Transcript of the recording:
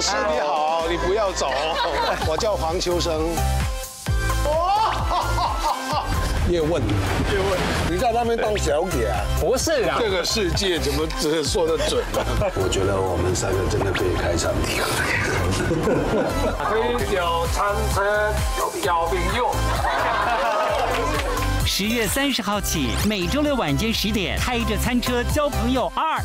老师你好，你不要走，我叫黄秋生。叶问，叶问，你在那边当小姐啊？不是啊，这个世界怎么只说得准呢？我觉得我们三个真的可以开餐厅。杯酒餐车，小朋友。10月30号起，每周6晚间10点，《开着餐车交朋友2》。